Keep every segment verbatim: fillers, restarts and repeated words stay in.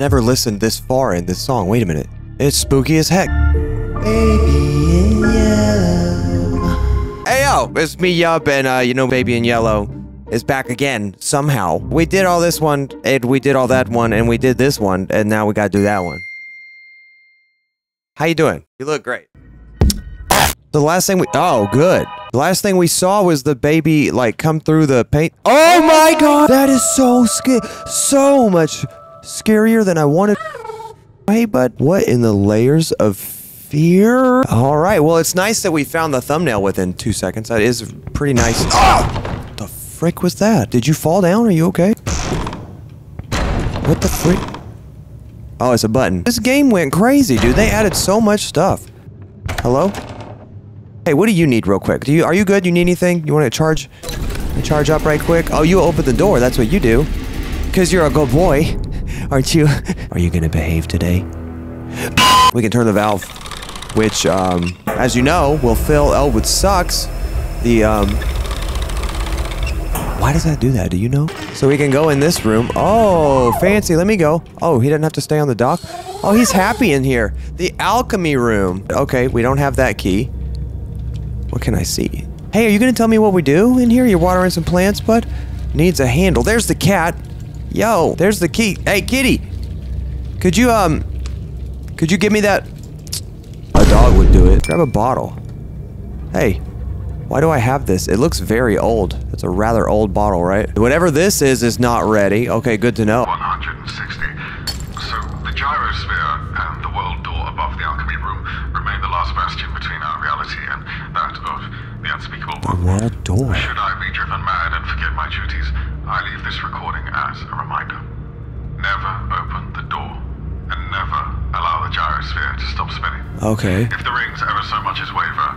never listened this far in this song. Wait a minute. It's spooky as heck. Baby in Yellow. Hey, yo, it's me, YuB, and, uh, you know, Baby in Yellow is back again, somehow. We did all this one, and we did all that one, and we did this one, and now we gotta do that one. How you doing? You look great. The last thing we... Oh, good. The last thing we saw was the baby, like, come through the paint. Oh my god! That is so scary. So much scarier than I wanted. Hey, bud. What in the layers of fear? All right. Well, it's nice that we found the thumbnail within two seconds. That is pretty nice. What the frick was that? Did you fall down? Are you okay? What the frick? Oh, it's a button. This game went crazy, dude. They added so much stuff. Hello? Hey, what do you need real quick? Do you, are you good? You need anything? You want to charge, charge up right quick? Oh, you open the door. That's what you do. Because you're a good boy, aren't you? Are you going to behave today? We can turn the valve, which, um, as you know, will fill Elwood Sucks. The, um... Why does that do that? Do you know? So we can go in this room. Oh, fancy. Let me go. Oh, he doesn't have to stay on the dock. Oh, he's happy in here. The alchemy room. Okay, we don't have that key. What can I see? Hey, are you gonna tell me what we do in here? You're watering some plants, bud? Needs a handle. There's the cat. Yo, there's the key. Hey, kitty. Could you, um, could you give me that? A dog would do it. Grab a bottle. Hey, why do I have this? It looks very old. It's a rather old bottle, right? Whatever this is, is not ready. Okay, good to know. one hundred sixty. So the gyrosphere and the world door above the alchemy room remain the last bastion between our reality and that of the unspeakable one. The world door. Should I be driven mad and forget my duties, I leave this recording as a reminder. Never open the door and never allow the gyrosphere to stop spinning. Okay. If the rings ever so much as waver,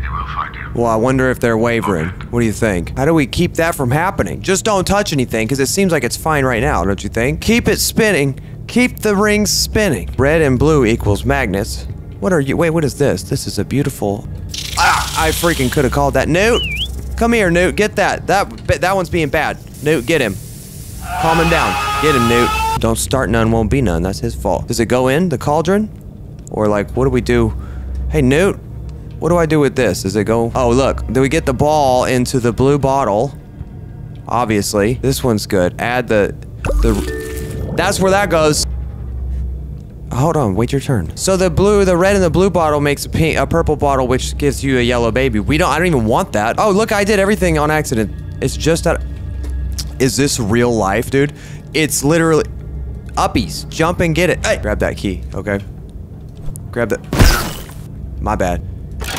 he will find you. Well, I wonder if they're wavering. Okay. What do you think? How do we keep that from happening? Just don't touch anything, because it seems like it's fine right now, don't you think? Keep it spinning. Keep the rings spinning. Red and blue equals magnets. What are you? Wait, what is this? This is a beautiful... Ah! I freaking could have called that. Newt! Come here, Newt. Get that. That that one's being bad. Newt, get him. Calm him down. Get him, Newt. Don't start none, won't be none. That's his fault. Does it go in, the cauldron? Or like, what do we do? Hey, Newt. What do I do with this? Does it go... Oh, look. Do we get the ball into the blue bottle? Obviously. This one's good. Add the... the. That's where that goes. Hold on, wait your turn. So the blue, the red and the blue bottle makes a pink, a purple bottle, which gives you a yellow baby. We don't, I don't even want that. Oh, look, I did everything on accident. It's just that, is this real life, dude? It's literally, uppies, jump and get it. Hey, grab that key, okay? Grab that, my bad.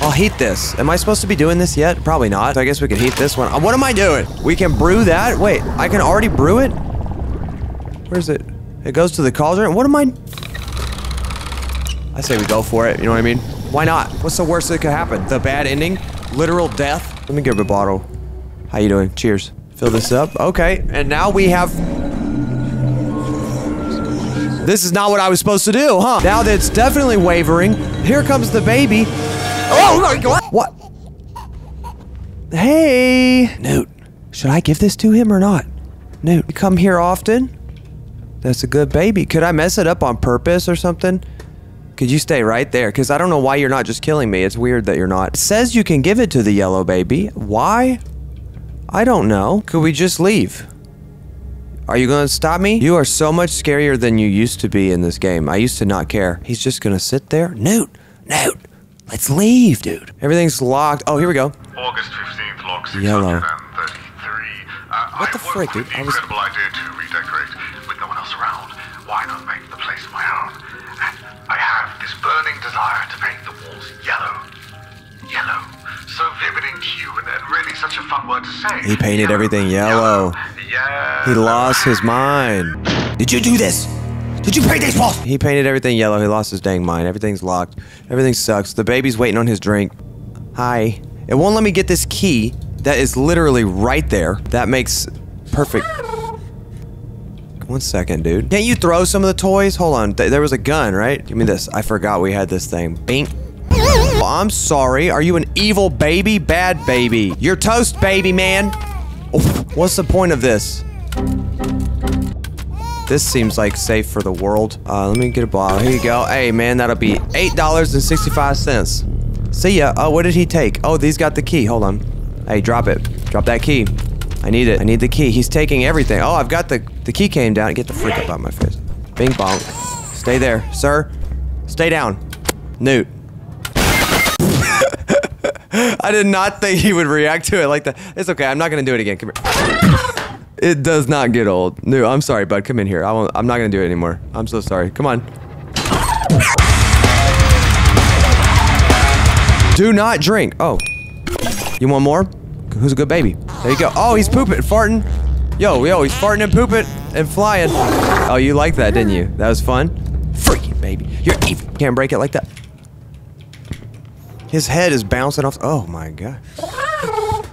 I'll heat this. Am I supposed to be doing this yet? Probably not. So I guess we can heat this one. What am I doing? We can brew that? Wait, I can already brew it? Where's it? It goes to the cauldron? What am I? I say we go for it, you know what I mean? Why not? What's the worst that could happen? The bad ending? Literal death? Let me grab a bottle. How you doing? Cheers. Fill this up. Okay, and now we have... This is not what I was supposed to do, huh? Now that it's definitely wavering, here comes the baby. Oh my god! What? Hey! Newt, should I give this to him or not? Newt, you come here often? That's a good baby. Could I mess it up on purpose or something? Could you stay right there? Because I don't know why you're not just killing me. It's weird that you're not. It says you can give it to the yellow baby. Why? I don't know. Could we just leave? Are you going to stop me? You are so much scarier than you used to be in this game. I used to not care. He's just going to sit there? Newt! Newt! Let's leave, dude. Everything's locked. Oh, here we go. August fifteenth, log six hundred thirty-three. Uh, what the frick, dude? I was... I worked with the incredible idea to redecorate with no one else around. Why not make the place my own? I have this burning desire to paint the walls yellow. Yellow. So vivid in hue and really such a fun word to say. He painted yellow, everything yellow. Yeah. He lost his mind. Did you do this? Did you paint these walls? He painted everything yellow. He lost his dang mind. Everything's locked. Everything sucks. The baby's waiting on his drink. Hi. It won't let me get this key that is literally right there. That makes perfect... One second, dude. Can't you throw some of the toys? Hold on. Th there was a gun, right? Give me this. I forgot we had this thing. Bink. Oh, I'm sorry. Are you an evil baby? Bad baby. You're toast, baby man. Oof. What's the point of this? This seems like safe for the world. Uh, let me get a bottle. Here you go. Hey, man, that'll be eight dollars and sixty-five cents. See ya. Oh, what did he take? Oh, these got the key. Hold on. Hey, drop it. Drop that key. I need it. I need the key. He's taking everything. Oh, I've got the... The key came down. Get the freak up out of my face. Bing bong. Stay there, sir. Stay down. Newt. I did not think he would react to it like that. It's okay. I'm not going to do it again. Come here. It does not get old. No, I'm sorry, bud. Come in here. I won't, I'm not going to do it anymore. I'm so sorry. Come on. Do not drink. Oh. You want more? Who's a good baby? There you go. Oh, he's pooping. Farting. Yo, yo, he's farting and pooping and flying. Oh, you liked that, didn't you? That was fun? Freaking baby. You're evil. Can't break it like that. His head is bouncing off. Oh, my God.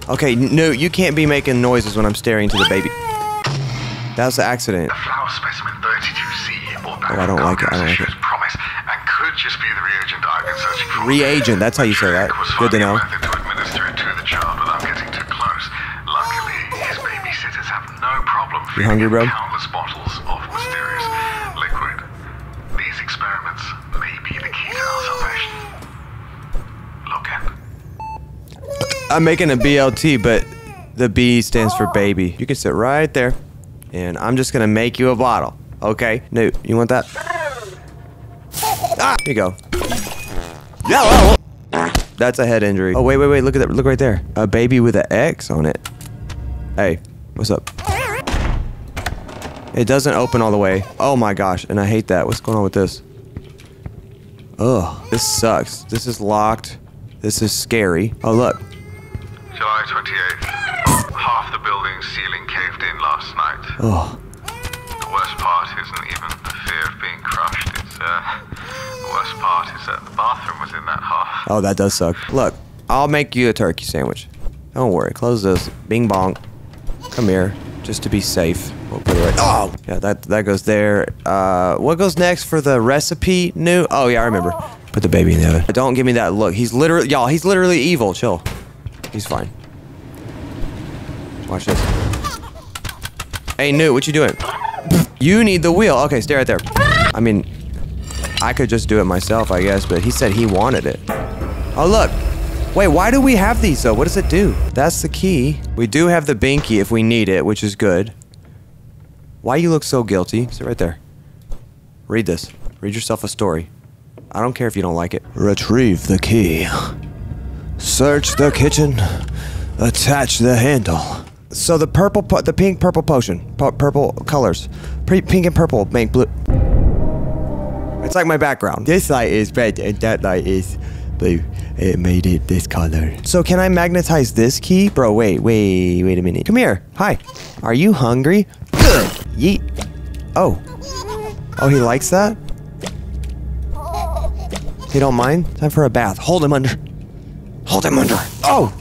Okay, no, you can't be making noises when I'm staring to the baby. That was the accident. A flower specimen thirty-two C. Oh, I don't like it. I don't like it. Promise, and could just be the reagent I've been searching for. Reagent, that's how you say that. Good to know. Method to administer it to the child without getting too close. Luckily, his babysitters have no problem feeding him countless bottles of mysterious liquid. These experiments may be the key to our salvation. Look at them. I'm making a B L T, but the B stands for baby. You can sit right there, and I'm just gonna make you a bottle. Okay, Newt, you want that? Ah, here you go. Yellow. That's a head injury. Oh wait, wait, wait! Look at that! Look right there. A baby with an X on it. Hey, what's up? It doesn't open all the way. Oh my gosh! And I hate that. What's going on with this? Ugh, this sucks. This is locked. This is scary. Oh look. July twenty-eighth. Half the building's ceiling caved in last night. Oh. The worst part isn't even the fear of being crushed. It's, uh, the worst part is that the bathroom was in that half. Oh, that does suck. Look, I'll make you a turkey sandwich. Don't worry. Close this. Bing bong. Come here. Just to be safe. We'll put it right. Oh! Yeah, that, that goes there. Uh, what goes next for the recipe? New? Oh, yeah, I remember. Put the baby in the oven. Don't give me that look. He's literally... Y'all, he's literally evil. Chill. He's fine. Watch this. Hey, Newt, what you doing? You need the wheel. Okay, stay right there. I mean, I could just do it myself, I guess, but he said he wanted it. Oh, look. Wait, why do we have these, though? What does it do? That's the key. We do have the binky if we need it, which is good. Why you look so guilty? Sit right there. Read this. Read yourself a story. I don't care if you don't like it. Retrieve the key. Search the kitchen. Attach the handle. So the purple, po the pink purple potion, P purple colors, P pink and purple make blue. It's like my background. This light is red and that light is blue. It made it this color. So can I magnetize this key? Bro, wait, wait, wait a minute. Come here. Hi. Are you hungry? Yeet. Oh. Oh, he likes that? He don't mind? Time for a bath. Hold him under. Hold him under. Oh!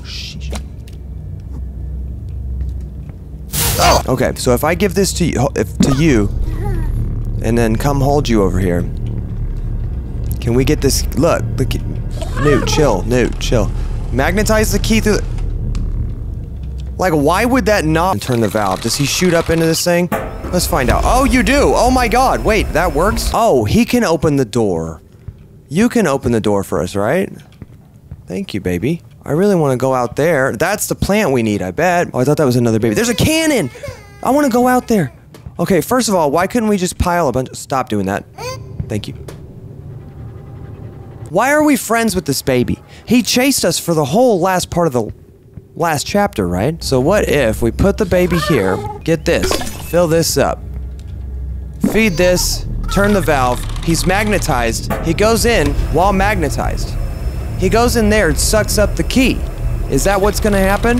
Oh! Okay, so if I give this to you, if, to you, and then come hold you over here. Can we get this? Look, look. Newt, chill. Newt, chill. Magnetize the key through. The, like, why would that not? And turn the valve. Does he shoot up into this thing? Let's find out. Oh, you do. Oh my God. Wait, that works. Oh, he can open the door. You can open the door for us, right? Thank you, baby. I really want to go out there. That's the plant we need, I bet. Oh, I thought that was another baby. There's a cannon! I want to go out there. Okay, first of all, why couldn't we just pile a bunch of... Stop doing that. Thank you. Why are we friends with this baby? He chased us for the whole last part of the last chapter, right? So what if we put the baby here, get this, fill this up, feed this, turn the valve, he's magnetized, he goes in while magnetized. He goes in there and sucks up the key. Is that what's gonna happen?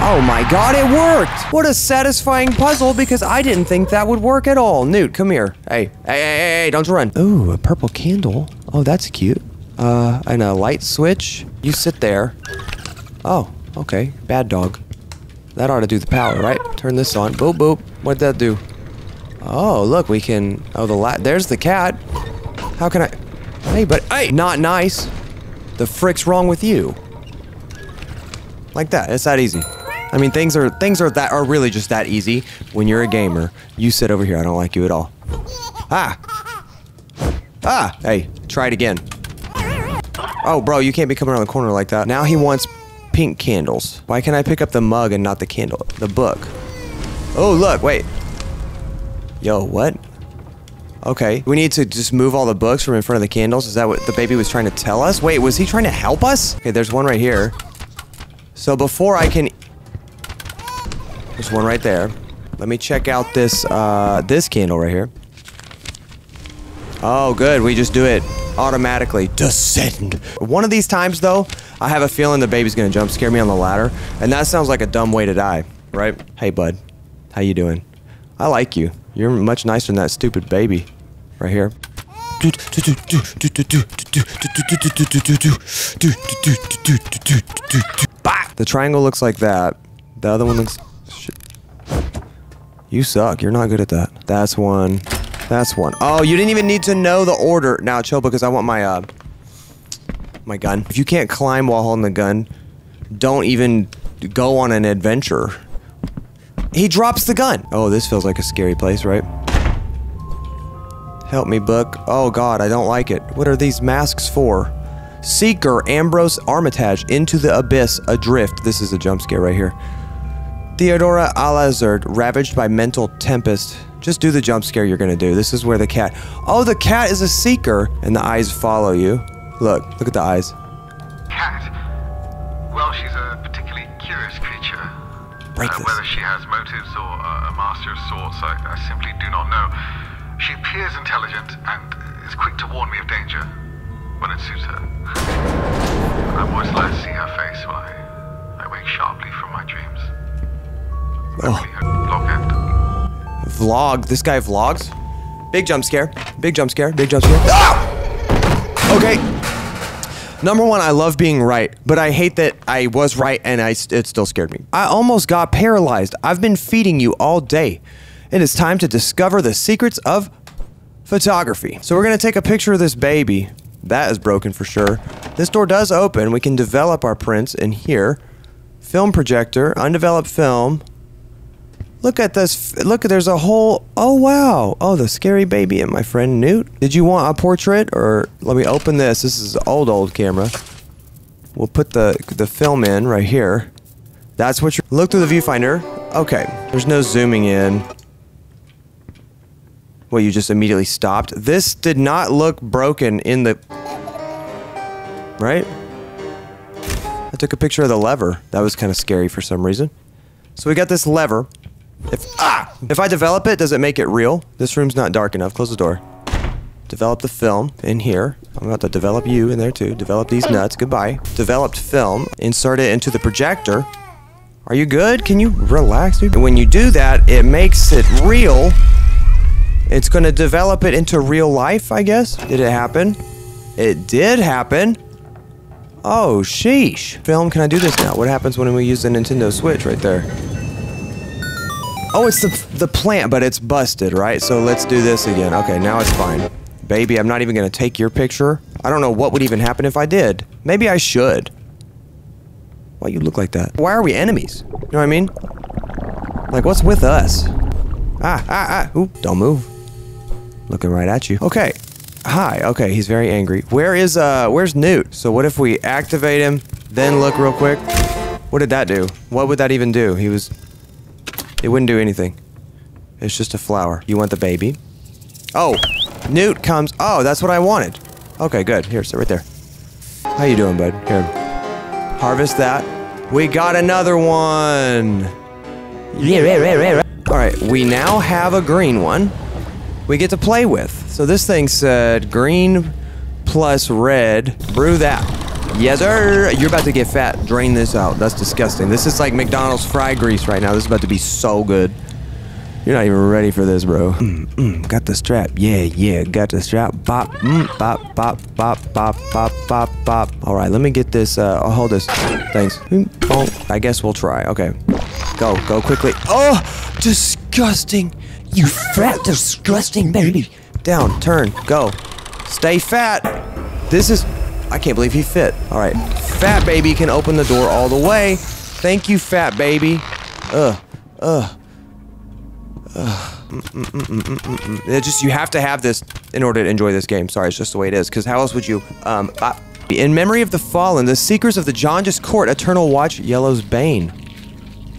Oh my God, it worked! What a satisfying puzzle because I didn't think that would work at all. Newt, come here. Hey, hey, hey, hey, don't run. Ooh, a purple candle. Oh, that's cute. Uh, and a light switch. You sit there. Oh, okay, bad dog. That ought to do the power, right? Turn this on. Boop, boop. What'd that do? Oh, look, we can... Oh, the la... There's the cat. How can I... Hey, but hey, not nice. The frick's wrong with you? Like that. It's that easy. I mean, things are things are that are really just that easy when you're a gamer. You sit over here. I don't like you at all. Ah. Ah. Hey, try it again. Oh, bro, you can't be coming around the corner like that. Now he wants pink candles. Why can't I pick up the mug and not the candle? The book. Oh, look. Wait. Yo, what? Okay. We need to just move all the books from in front of the candles. Is that what the baby was trying to tell us? Wait, was he trying to help us? Okay, there's one right here. So before I can... There's one right there. Let me check out this, uh, this candle right here. Oh, good. We just do it automatically. Descend. One of these times, though, I have a feeling the baby's gonna jump scare me on the ladder. And that sounds like a dumb way to die, right? Hey, bud. How you doing? I like you. You're much nicer than that stupid baby right here. Bah! The triangle looks like that. The other one looks... Shit. You suck. You're not good at that. That's one. That's one. Oh, you didn't even need to know the order. Now, chill, because I want my, uh... my gun. If you can't climb while holding the gun, don't even go on an adventure. He drops the gun. Oh, this feels like a scary place, right? Help me, book. Oh, God, I don't like it. What are these masks for? Seeker Ambrose Armitage, into the abyss, adrift. This is a jump scare right here. Theodora Alazard, ravaged by mental tempest. Just do the jump scare you're gonna do. This is where the cat... Oh, the cat is a seeker. And the eyes follow you. Look, look at the eyes. Cat. Well, she's a particularly curious creature. Break uh, this. Whether she has motives or uh, a master of sorts, I, I simply do not know. She appears intelligent and is quick to warn me of danger when it suits her. I'm always glad to see her face when I, I wake sharply from my dreams. Oh. Vlog end. Vlog? This guy vlogs? Big jump scare. Big jump scare. Big jump scare. Ah! Okay. Number one, I love being right, but I hate that I was right and I, it still scared me. I almost got paralyzed. I've been feeding you all day. It is time to discover the secrets of photography. So we're going to take a picture of this baby. That is broken for sure. This door does open. We can develop our prints in here. Film projector, undeveloped film. Look at this. Look, there's a whole... Oh, wow. Oh, the scary baby and my friend Newt. Did you want a portrait? Or let me open this. This is an old, old camera. We'll put the, the film in right here. That's what you're... Look through the viewfinder. Okay. There's no zooming in. Well, you just immediately stopped. This did not look broken in the... Right? I took a picture of the lever. That was kind of scary for some reason. So we got this lever. If, ah! If I develop it, does it make it real? This room's not dark enough. Close the door. Develop the film in here. I'm about to develop you in there too. Develop these nuts. Goodbye. Developed film. Insert it into the projector. Are you good? Can you relax, dude? When you do that, it makes it real. It's going to develop it into real life, I guess. Did it happen? It did happen. Oh, sheesh. Film, can I do this now? What happens when we use the Nintendo Switch right there? Oh, it's the, the plant, but it's busted, right? So let's do this again. Okay, now it's fine. Baby, I'm not even going to take your picture. I don't know what would even happen if I did. Maybe I should. Why you look like that? Why are we enemies? You know what I mean? Like, what's with us? Ah, ah, ah. Ooh, don't move. Looking right at you. Okay. Hi. Okay, he's very angry. Where is, uh, where's Newt? So what if we activate him, then look real quick? What did that do? What would that even do? He was... It wouldn't do anything. It's just a flower. You want the baby? Oh, Newt comes. Oh, that's what I wanted. Okay, good. Here, sit right there. How you doing, bud? Here. Harvest that. We got another one. All right, we now have a green one we get to play with. So this thing said green plus red. Brew that. Yes, sir. You're about to get fat. Drain this out. That's disgusting. This is like McDonald's fry grease right now. This is about to be so good. You're not even ready for this, bro. Mm, mm, got the strap. Yeah, yeah. Got the strap. Bop, mm, bop, bop, bop, bop, bop, bop, bop. All right, let me get this. Uh, I'll hold this. Thanks. Oh, I guess we'll try. Okay. Go, go quickly. Oh, disgusting. You fat, disgusting baby. Down, turn, go. Stay fat. This is... I can't believe he fit. All right, fat baby can open the door all the way. Thank you, fat baby. Ugh. Ugh. Ugh. Mm, mm, mm, mm, mm, mm. It just, you have to have this in order to enjoy this game. Sorry, it's just the way it is. Because how else would you... Um, I, in memory of the fallen, the seekers of the Jaundiced Court, eternal watch, Yellow's bane.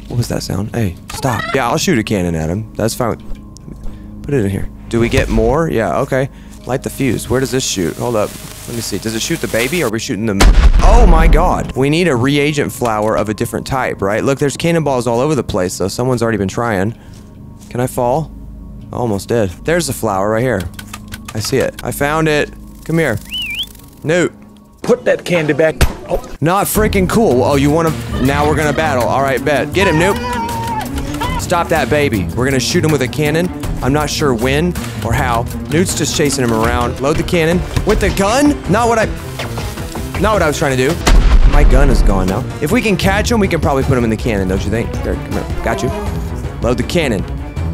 What was that sound? Hey, stop. Yeah, I'll shoot a cannon at him. That's fine. Put it in here. Do we get more? Yeah, okay. Light the fuse. Where does this shoot? Hold up. Let me see. Does it shoot the baby or are we shooting the... Oh my god. We need a reagent flower of a different type, right? Look, there's cannonballs all over the place, though. Someone's already been trying. Can I fall? I almost did. There's the flower right here. I see it. I found it. Come here. Newt. Put that candy back. Oh. Not freaking cool. Oh, you want to... Now we're going to battle. All right, bet. Get him, Newt. Stop that baby. We're going to shoot him with a cannon. I'm not sure when or how. Newt's just chasing him around. Load the cannon with the gun. Not what I, not what I was trying to do. My gun is gone now. If we can catch him, we can probably put him in the cannon, don't you think? There, come here. Got you. Load the cannon.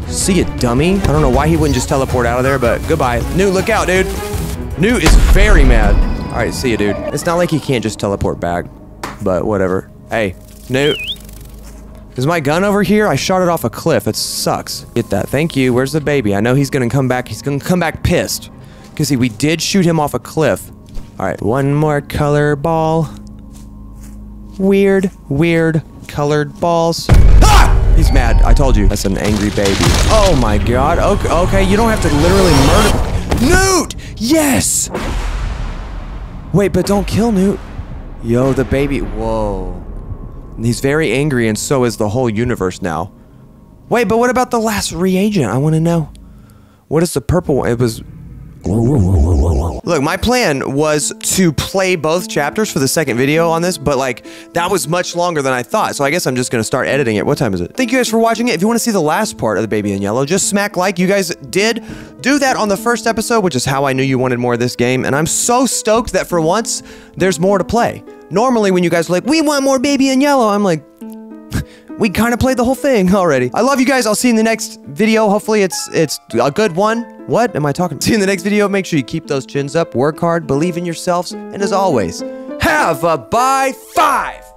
See ya, dummy. I don't know why he wouldn't just teleport out of there, but goodbye. Newt, look out, dude. Newt is very mad. All right, see ya, dude. It's not like he can't just teleport back, but whatever. Hey, Newt. Is my gun over here? I shot it off a cliff. It sucks. Get that. Thank you. Where's the baby? I know he's gonna come back. He's gonna come back pissed. Because see, we did shoot him off a cliff. Alright, one more color ball. Weird, weird colored balls. Ah! He's mad. I told you. That's an angry baby. Oh my god. Okay, okay. You don't have to literally murder- Newt! Yes! Wait, but don't kill Newt. Yo, the baby- Whoa. He's very angry, and so is the whole universe now. Wait, but what about the last reagent? I want to know. What is the purple one? It was... Look, my plan was to play both chapters for the second video on this, but like, that was much longer than I thought, so I guess I'm just gonna start editing it. What time is it? Thank you guys for watching it. If you want to see the last part of the Baby in Yellow, just smack like. You guys did do that on the first episode, which is how I knew you wanted more of this game, and I'm so stoked that for once, there's more to play. Normally, when you guys are like, we want more Baby in Yellow, I'm like, we kind of played the whole thing already. I love you guys. I'll see you in the next video. Hopefully it's it's a good one. What am I talking about? See you in the next video. Make sure you keep those chins up, work hard, believe in yourselves, and as always, have a bye five.